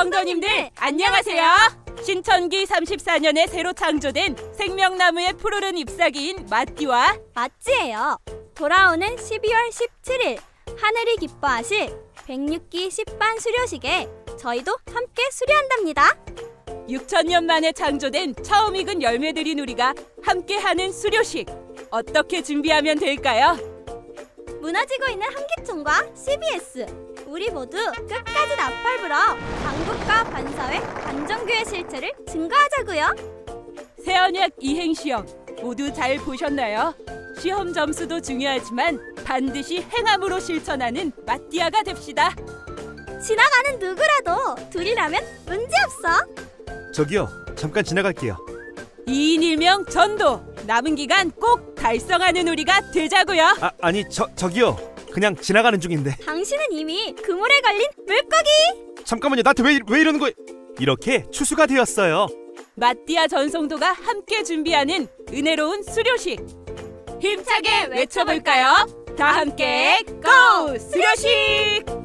성도님들 안녕하세요. 신천기 34년에 새로 창조된 생명나무의 푸르른 잎사귀인 맛디와 맛지예요. 돌아오는 12월 17일 하늘이 기뻐하실 106기 10반 수료식에 저희도 함께 수료한답니다. 6,000년 만에 창조된 처음 익은 열매들인 우리가 함께하는 수료식, 어떻게 준비하면 될까요? 무너지고 있는 한기총과 CBS, 우리 모두 끝까지 나팔 불어 강국과 반사회, 반정교의 실체를 증거하자고요. 새언약 이행시험 모두 잘 보셨나요? 시험 점수도 중요하지만 반드시 행함으로 실천하는 맛디아가 됩시다. 지나가는 누구라도 둘이라면 문제없어. 저기요, 잠깐 지나갈게요. 2인 1명 전도! 남은 기간 꼭 달성하는 우리가 되자고요. 아니 저기요. 그냥 지나가는 중인데. 당신은 이미 그물에 걸린 물고기. 잠깐만요. 나한테 왜 이러는 거예요? 이렇게 추수가 되었어요. 맛디아 전성도가 함께 준비하는 은혜로운 수료식. 힘차게 외쳐볼까요? 다 함께 고! 수료식!